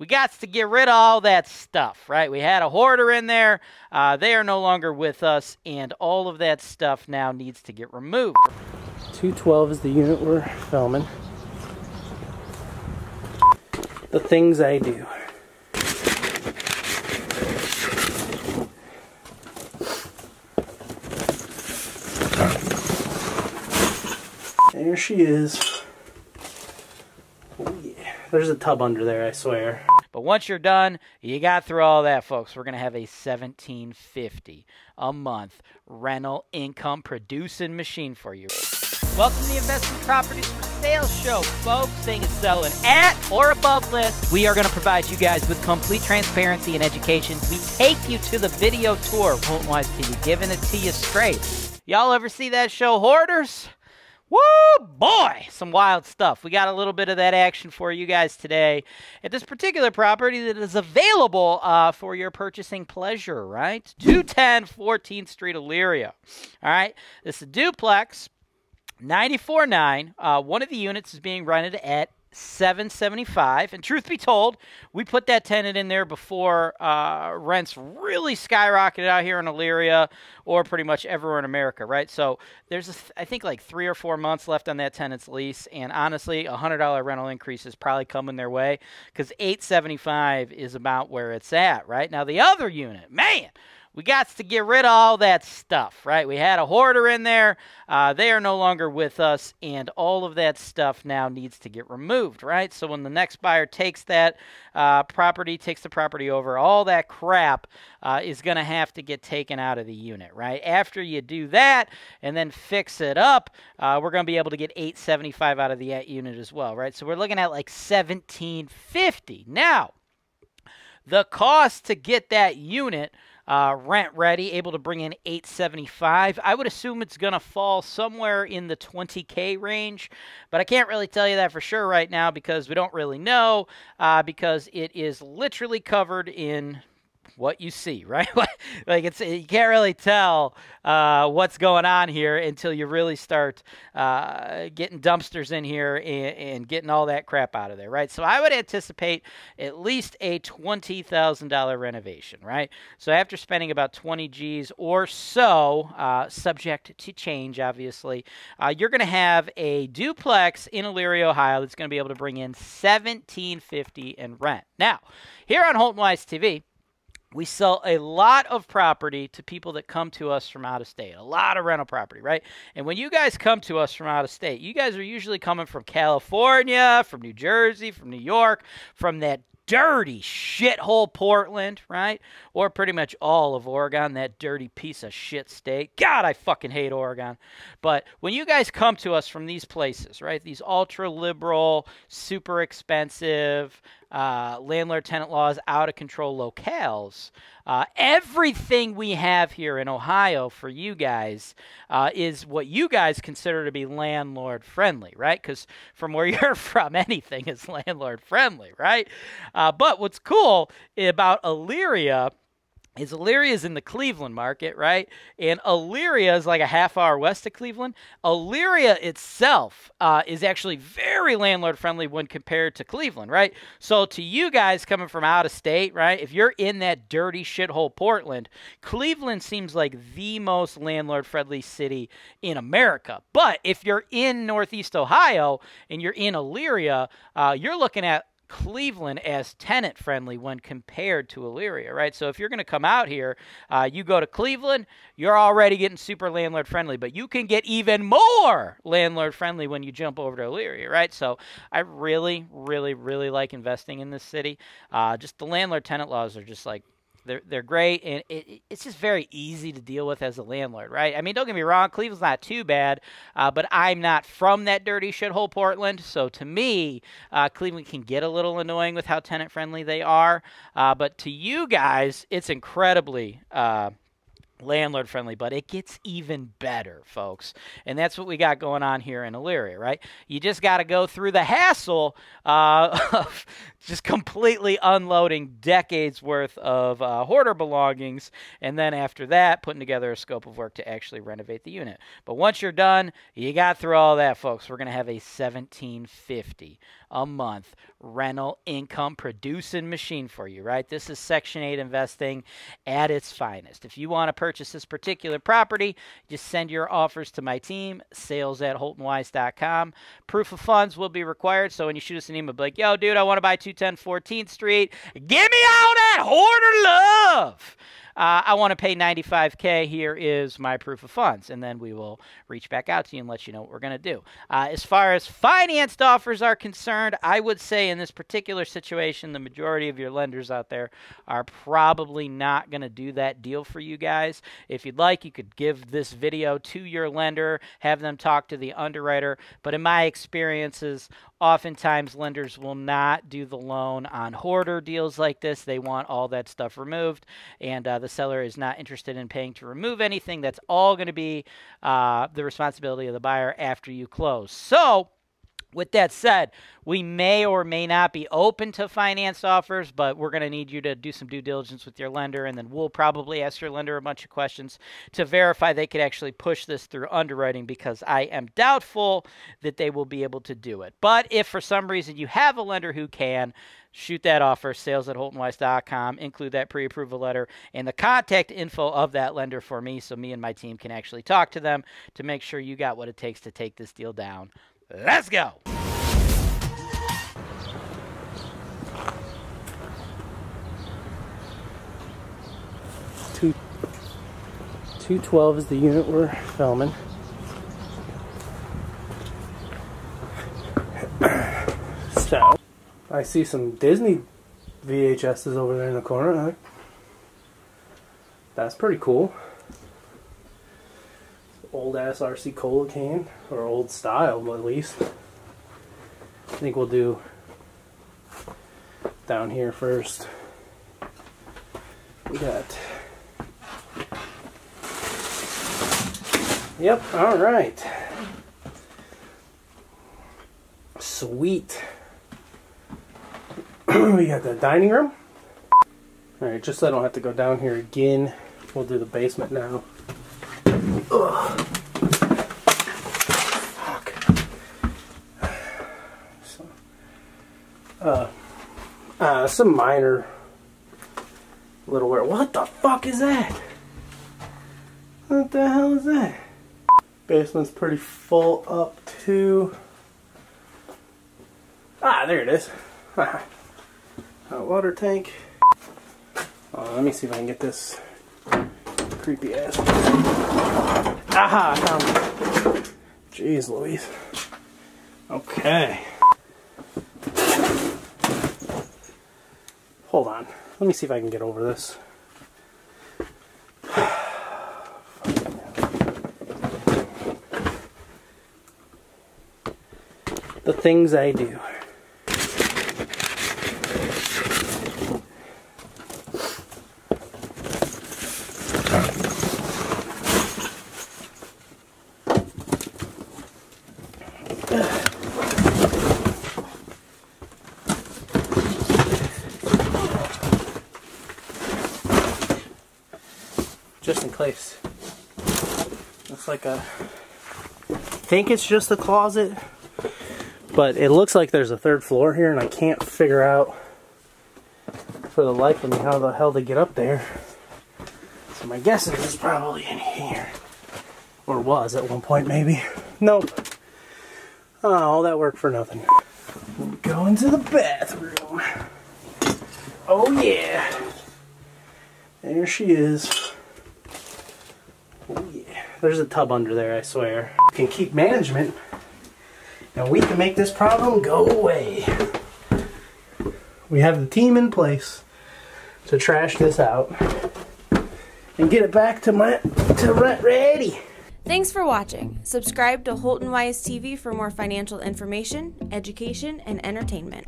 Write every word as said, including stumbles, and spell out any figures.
we got to get rid of all that stuff, right? We had a hoarder in there. Uh, they are no longer with us, and all of that stuff now needs to get removed. two twelve is the unit we're filming. The things I do. There she is. Oh yeah. There's a tub under there, I swear. But once you're done, you got through all that, folks. We're going to have a seventeen fifty a month rental income producing machine for you. Welcome to the Investment Properties for Sale show, folks. Things selling at or above list. We are going to provide you guys with complete transparency and education. We take you to the video tour of HoltonWise T V, giving it to you straight. Y'all ever see that show, Hoarders? Woo, boy! Some wild stuff. We got a little bit of that action for you guys today at this particular property that is available uh, for your purchasing pleasure, right? two ten fourteenth Street, Elyria. All right, this is a duplex, ninety-four nine. Uh, one of the units is being rented at seven seventy-five, and truth be told, we put that tenant in there before uh, rents really skyrocketed out here in Elyria or pretty much everywhere in America, right? So there's, a th I think, like three or four months left on that tenant's lease, and honestly, a hundred dollar rental increase is probably coming their way because eight seventy-five is about where it's at, right? Now the other unit, man. We got to get rid of all that stuff, right? We had a hoarder in there. Uh, they are no longer with us, and all of that stuff now needs to get removed, right? So when the next buyer takes that uh, property, takes the property over, all that crap uh, is going to have to get taken out of the unit, right? After you do that and then fix it up, uh, we're going to be able to get eight seventy-five out of the unit as well, right? So we're looking at like seventeen fifty. Now, the cost to get that unit Uh, rent ready, able to bring in eight seventy-five. I would assume it's going to fall somewhere in the twenty K range, but I can't really tell you that for sure right now because we don't really know uh, because it is literally covered in what you see, right? Like it's, you can't really tell uh, what's going on here until you really start uh, getting dumpsters in here and, and getting all that crap out of there, right? So I would anticipate at least a twenty thousand dollar renovation, right? So after spending about twenty G's or so, uh, subject to change, obviously, uh, you're going to have a duplex in Elyria, Ohio that's going to be able to bring in seventeen fifty in rent. Now, here on HoltonWise T V, we sell a lot of property to people that come to us from out of state, a lot of rental property, right? And when you guys come to us from out of state, you guys are usually coming from California, from New Jersey, from New York, from that dirty shithole Portland, right? Or pretty much all of Oregon, that dirty piece of shit state. God, I fucking hate Oregon. But when you guys come to us from these places, right, these ultra-liberal, super expensive, Uh, landlord-tenant laws, out-of-control locales. Uh, everything we have here in Ohio for you guys uh, is what you guys consider to be landlord-friendly, right? Because from where you're from, anything is landlord-friendly, right? Uh, but what's cool about Elyria is Elyria is in the Cleveland market, right? And Elyria is like a half hour west of Cleveland. Elyria itself uh, is actually very landlord-friendly when compared to Cleveland, right? So to you guys coming from out of state, right, if you're in that dirty shithole Portland, Cleveland seems like the most landlord-friendly city in America. But if you're in Northeast Ohio and you're in Elyria, uh, you're looking at Cleveland as tenant friendly when compared to Elyria, right? So if you're going to come out here, uh, you go to Cleveland, you're already getting super landlord friendly, but you can get even more landlord friendly when you jump over to Elyria, right? So I really, really, really like investing in this city. Uh, just the landlord tenant laws are just like, They're, they're great, and it, it's just very easy to deal with as a landlord, right? I mean, don't get me wrong, Cleveland's not too bad, uh, but I'm not from that dirty shithole Portland, so to me, uh, Cleveland can get a little annoying with how tenant-friendly they are, uh, but to you guys, it's incredibly uh, landlord friendly, but it gets even better, folks. And that's what we got going on here in Elyria, right? You just got to go through the hassle uh, of just completely unloading decades worth of uh, hoarder belongings. And then after that, putting together a scope of work to actually renovate the unit. But once you're done, you got through all that, folks. We're going to have a seventeen fifty a month rental income producing machine for you, right? This is Section eight investing at its finest. If you want to purchase purchase this particular property, just send your offers to my team, sales at Holton Wise dot com. Proof of funds will be required, so when you shoot us an email, be like, yo, dude, I want to buy two ten fourteenth street. Give me all that hoarder love. Uh, I want to pay ninety-five K. Here is my proof of funds. And then we will reach back out to you and let you know what we're going to do. Uh, as far as financed offers are concerned, I would say in this particular situation, the majority of your lenders out there are probably not going to do that deal for you guys. If you'd like, you could give this video to your lender, have them talk to the underwriter. But in my experiences, oftentimes lenders will not do the loan on hoarder deals like this. They want all that stuff removed, and uh, the seller is not interested in paying to remove anything. That's all going to be uh, the responsibility of the buyer after you close. So with that said, we may or may not be open to finance offers, but we're going to need you to do some due diligence with your lender, and then we'll probably ask your lender a bunch of questions to verify they could actually push this through underwriting, because I am doubtful that they will be able to do it. But if for some reason you have a lender who can, shoot that offer, sales at Holton Wise dot com. Include that pre-approval letter and the contact info of that lender for me, so me and my team can actually talk to them to make sure you got what it takes to take this deal down. Let's go. Two, two twelve is the unit we're filming. So, I see some Disney V H Ses over there in the corner. That's pretty cool. Old ass R C Cola can, or old style at least. I think we'll do down here first. We got, yep, all right, sweet. We got the dining room. All right, just so I don't have to go down here again, we'll do the basement now. Ugh. Fuck. So, uh, uh, some minor little wear. What the fuck is that? What the hell is that? Basement's pretty full up too. Ah, there it is. Hot water tank. Oh, let me see if I can get this creepy ass. Aha, I found it. Jeez Louise. Okay. Hold on. Let me see if I can get over this. The things I do. Just in case. Looks like a, I think it's just a closet, but it looks like there's a third floor here, and I can't figure out for the life of me how the hell to get up there. So my guess is it's probably in here, or was at one point maybe. Nope. Oh, all that worked for nothing. We'll go into the bathroom. Oh yeah. There she is. There's a tub under there, I swear. We can keep management, and we can make this problem go away. We have the team in place to trash this out and get it back to my to rent ready. Thanks for watching. Subscribe to HoltonWise T V for more financial information, education, and entertainment.